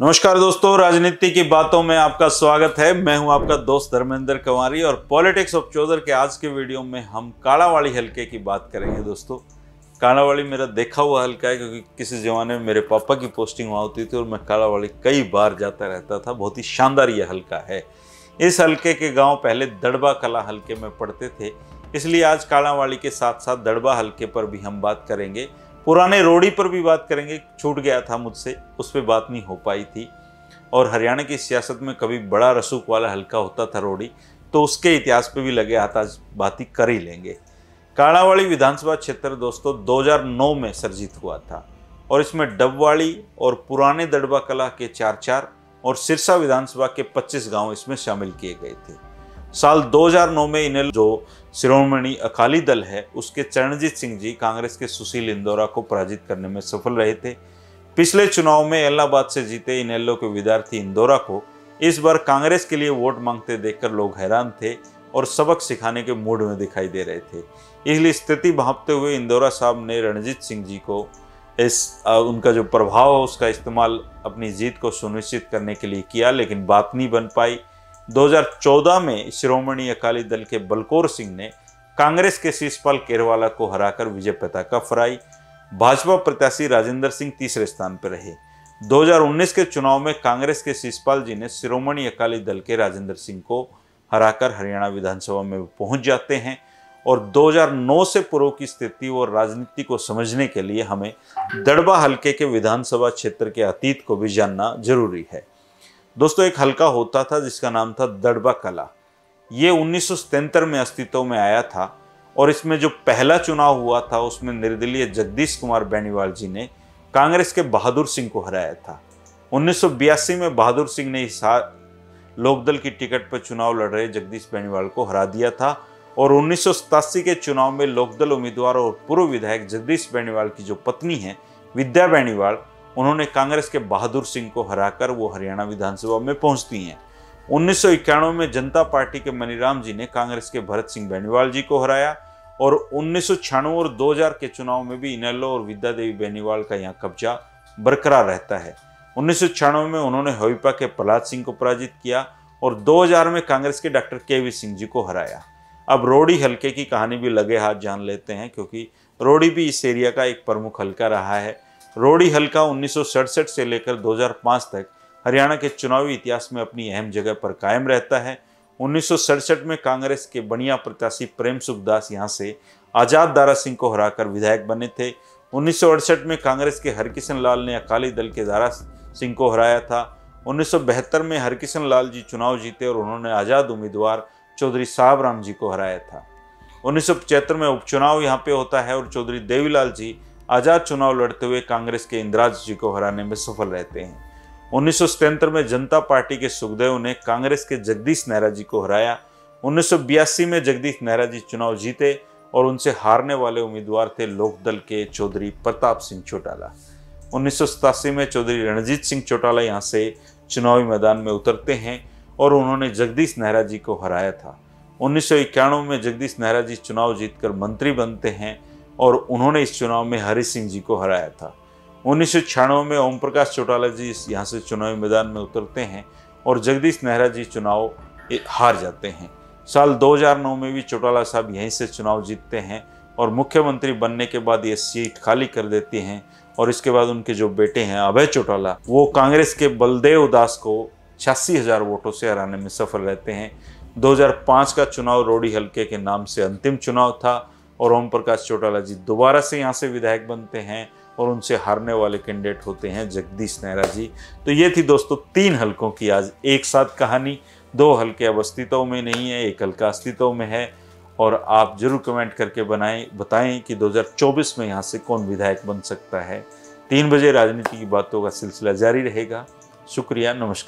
नमस्कार दोस्तों, राजनीति की बातों में आपका स्वागत है। मैं हूं आपका दोस्त धर्मेंद्र कंवारी और पॉलिटिक्स ऑफ चौधर के आज के वीडियो में हम कालावाली हलके की बात करेंगे। दोस्तों, कालावाली मेरा देखा हुआ हलका है क्योंकि किसी ज़माने में मेरे पापा की पोस्टिंग हुआ होती थी और मैं कालावाली कई बार जाता रहता था। बहुत ही शानदार यह हलका है। इस हलके के गाँव पहले दड़बा कला हलके में पड़ते थे, इसलिए आज कालावाली के साथ साथ दड़बा हलके पर भी हम बात करेंगे। पुराने रोड़ी पर भी बात करेंगे, छूट गया था मुझसे, उस पर बात नहीं हो पाई थी। और हरियाणा की सियासत में कभी बड़ा रसूख वाला हल्का होता था रोड़ी, तो उसके इतिहास पे भी लगे हाथ आज बात ही कर ही लेंगे। कालावाली विधानसभा क्षेत्र दोस्तों 2009 में सर्जित हुआ था और इसमें डबवाली और पुराने दड़बा कला के 4-4 और सिरसा विधानसभा के 25 गाँव इसमें शामिल किए गए थे। साल 2009 में इन्हें जो शिरोमणि अकाली दल है उसके चरणजीत सिंह जी कांग्रेस के सुशील इंदौरा को पराजित करने में सफल रहे थे। पिछले चुनाव में इलाहाबाद से जीते इनेलो के विद्यार्थी इंदौरा को इस बार कांग्रेस के लिए वोट मांगते देखकर लोग हैरान थे और सबक सिखाने के मूड में दिखाई दे रहे थे। इसलिए स्थिति भांपते हुए इंदौरा साहब ने रणजीत सिंह जी को उनका जो प्रभाव है उसका इस्तेमाल अपनी जीत को सुनिश्चित करने के लिए किया, लेकिन बात नहीं बन पाई। 2014 में शिरोमणि अकाली दल के बलकौर सिंह ने कांग्रेस के शिशपाल केरवाला को हराकर विजय पताका फहराई। भाजपा प्रत्याशी राजेंद्र सिंह तीसरे स्थान पर रहे। 2019 के चुनाव में कांग्रेस के शिशपाल जी ने शिरोमणि अकाली दल के राजेंद्र सिंह को हराकर हरियाणा विधानसभा में पहुंच जाते हैं। और 2009 से पूर्व की स्थिति और राजनीति को समझने के लिए हमें दड़बा हलके के विधानसभा क्षेत्र के अतीत को भी जानना जरूरी है। दोस्तों, एक हलका होता था जिसका नाम था दड़बा कला। ये 1973 में अस्तित्व में आया था और इसमें जो पहला चुनाव हुआ था उसमें निर्दलीय जगदीश कुमार बेनीवाल जी ने कांग्रेस के बहादुर सिंह को हराया था। 1982 में बहादुर सिंह ने इस लोकदल की टिकट पर चुनाव लड़ रहे जगदीश बेनीवाल को हरा दिया था। और 1987 के चुनाव में लोकदल उम्मीदवार और पूर्व विधायक जगदीश बेनीवाल की जो पत्नी है विद्या बेनीवाल, उन्होंने कांग्रेस के बहादुर सिंह को हराकर वो हरियाणा विधानसभा में पहुंचती हैं। 1991 में जनता पार्टी के मनीराम जी ने कांग्रेस के भरत सिंह बेनीवाल जी को हराया। और 1996 और 2000 के चुनाव में भी इनेलो और विद्या देवी बेनीवाल का यहाँ कब्जा बरकरार रहता है। 1996 में उन्होंने हविपा के प्रहलाद सिंह को पराजित किया और 2000 में कांग्रेस के डॉक्टर के सिंह जी को हराया। अब रोड़ी हल्के की कहानी भी लगे हाथ जान लेते हैं क्योंकि रोड़ी भी इस एरिया का एक प्रमुख हल्का रहा है। रोड़ी हल्का 1967 से लेकर 2005 तक हरियाणा के चुनावी इतिहास में अपनी अहम जगह पर कायम रहता है। 1967 में कांग्रेस के बनिया प्रत्याशी प्रेम सुखदास यहाँ से आज़ाद दारा सिंह को हराकर विधायक बने थे। 1968 में कांग्रेस के हरकिशन लाल ने अकाली दल के दारा सिंह को हराया था। 1972 में हरकिशन लाल जी चुनाव जीते और उन्होंने आज़ाद उम्मीदवार चौधरी साहब जी को हराया था। 1975 में उपचुनाव यहाँ पे होता है और चौधरी देवीलाल जी आज़ाद चुनाव लड़ते हुए कांग्रेस के इंदराज जी को हराने में सफल रहते हैं। 1977 में जनता पार्टी के सुखदेव ने कांग्रेस के जगदीश नेहरा जी को हराया। 1982 में जगदीश नेहरा जी चुनाव जीते और उनसे हारने वाले उम्मीदवार थे लोकदल के चौधरी प्रताप सिंह चौटाला। 1987 में चौधरी रणजीत सिंह चौटाला यहाँ से चुनावी मैदान में उतरते हैं और उन्होंने जगदीश नेहरा जी को हराया था। 1991 में जगदीश नेहरा जी चुनाव जीतकर मंत्री बनते हैं और उन्होंने इस चुनाव में हरि सिंह जी को हराया था। 1996 में ओम प्रकाश चौटाला जी यहाँ से चुनावी मैदान में उतरते हैं और जगदीश नेहरा जी चुनाव हार जाते हैं। साल 2009 में भी चौटाला साहब यहीं से चुनाव जीतते हैं और मुख्यमंत्री बनने के बाद ये सीट खाली कर देती हैं। और इसके बाद उनके जो बेटे हैं अभय चौटाला, वो कांग्रेस के बलदेव दास को 86,000 वोटों से हराने में सफल रहते हैं। 2005 का चुनाव रोड़ी हल्के के नाम से अंतिम चुनाव था और ओम प्रकाश चौटाला जी दोबारा से यहाँ से विधायक बनते हैं और उनसे हारने वाले कैंडिडेट होते हैं जगदीश नेहरा जी। तो ये थी दोस्तों 3 हलकों की आज एक साथ कहानी। 2 हलके अब अस्तित्व में नहीं है, एक हलका अस्तित्व में है। और आप जरूर कमेंट करके बताएं कि 2024 में यहाँ से कौन विधायक बन सकता है। 3 बजे राजनीति की बातों का सिलसिला जारी रहेगा। शुक्रिया, नमस्कार।